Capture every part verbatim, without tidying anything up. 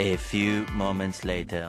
A few moments later.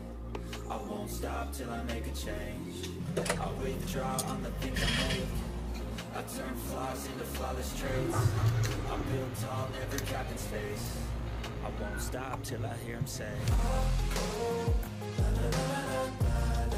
I won't stop till I make a change. I withdraw on the things I make, I turn flaws into flawless traits. I'm built tall, never capped in space. I won't stop till I hear him say, oh, la, la, la, la, la, la.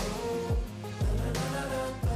oh, la, la, la, la.